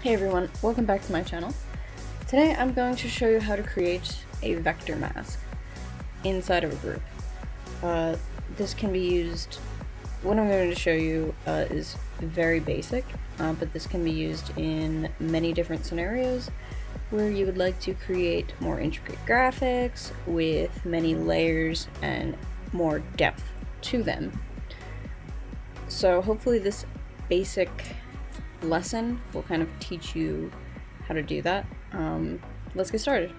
Hey everyone, welcome back to my channel. Today I'm going to show you how to create a vector mask inside of a group. This can be used, what I'm going to show you is very basic, but this can be used in many different scenarios where you would like to create more intricate graphics with many layers and more depth to them. So hopefully this basic lesson will kind of teach you how to do that. Let's get started.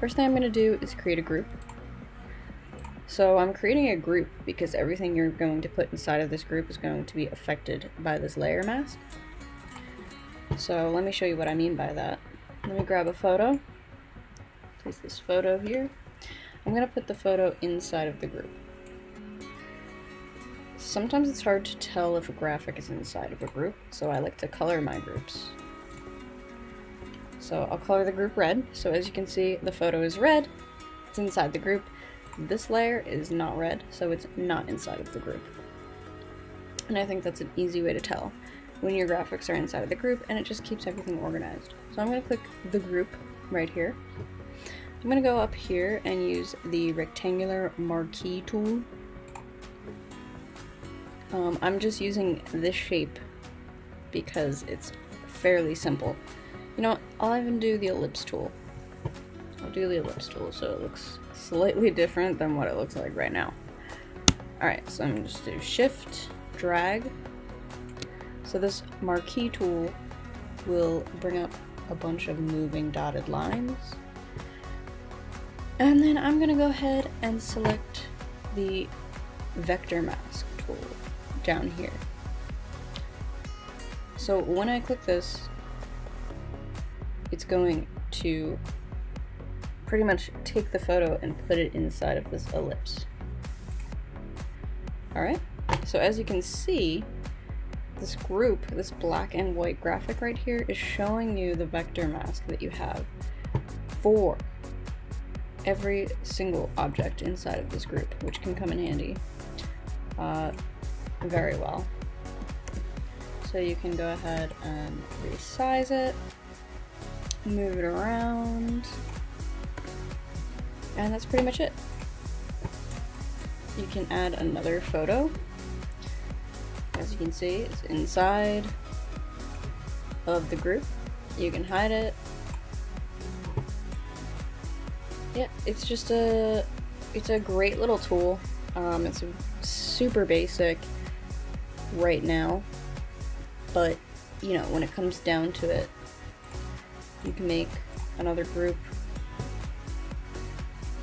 First thing I'm going to do is create a group. So I'm creating a group because everything you're going to put inside of this group is going to be affected by this layer mask. So let me show you what I mean by that. Let me grab a photo, place this photo here. I'm going to put the photo inside of the group. Sometimes it's hard to tell if a graphic is inside of a group, so I like to color my groups. So I'll color the group red. So as you can see, the photo is red, it's inside the group. This layer is not red, so it's not inside of the group. And I think that's an easy way to tell when your graphics are inside of the group, and it just keeps everything organized. So I'm going to click the group right here. I'm going to go up here and use the rectangular marquee tool. I'm just using this shape because it's fairly simple. You know what? I'll even do the ellipse tool. I'll do the ellipse tool so it looks slightly different than what it looks like right now. Alright, so I'm just going to do shift, drag. So this marquee tool will bring up a bunch of moving dotted lines. And then I'm going to go ahead and select the vector mask tool down here. So when I click this, it's going to pretty much take the photo and put it inside of this ellipse. Alright, so as you can see, this group, this black and white graphic right here, is showing you the vector mask that you have for every single object inside of this group, which can come in handy very well. So you can go ahead and resize it, move it around, and that's pretty much it. You can add another photo. As you can see, it's inside of the group. You can hide it. Yeah, it's just a great little tool. It's super basic right now, but you know, when it comes down to it, you can make another group,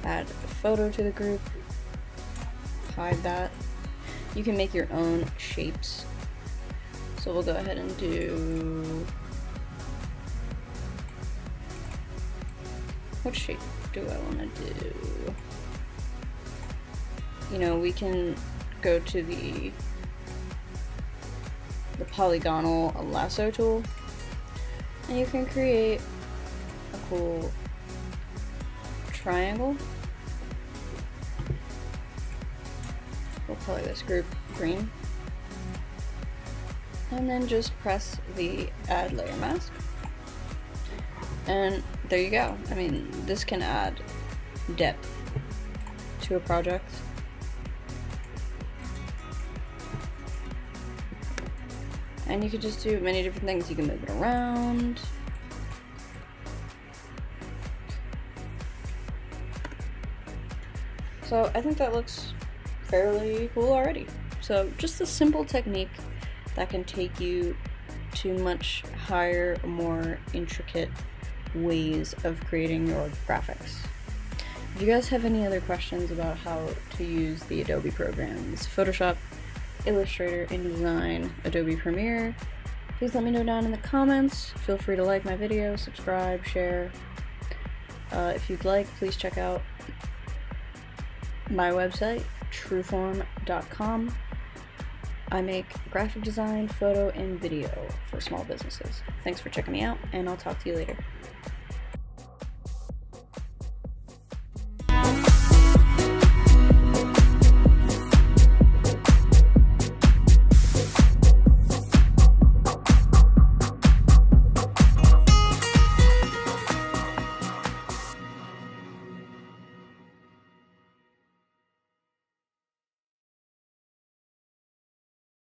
add a photo to the group, hide that. You can make your own shapes. So we'll go ahead and do, what shape do I want to do? You know, we can go to the polygonal lasso tool, and you can create a cool triangle. We'll color this group green. And then just press the add layer mask. And there you go. I mean, this can add depth to a project. And you can just do many different things. You can move it around. So I think that looks fairly cool already. So just a simple technique that can take you to much higher, more intricate ways of creating your graphics. If you guys have any other questions about how to use the Adobe programs, Photoshop, Illustrator, InDesign, Adobe Premiere, please let me know down in the comments. Feel free to like my video, subscribe, share. If you'd like, please check out my website, trueform.com. I make graphic design, photo, and video for small businesses. Thanks for checking me out, and I'll talk to you later.